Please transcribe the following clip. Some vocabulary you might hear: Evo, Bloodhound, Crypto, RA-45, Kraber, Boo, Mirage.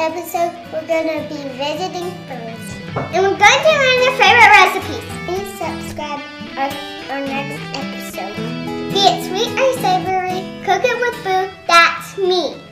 Episode, we're going to be visiting birds. And we're going to learn their favorite recipes. Please subscribe our next episode. Be it sweet or savory, cook it with Boo, that's me.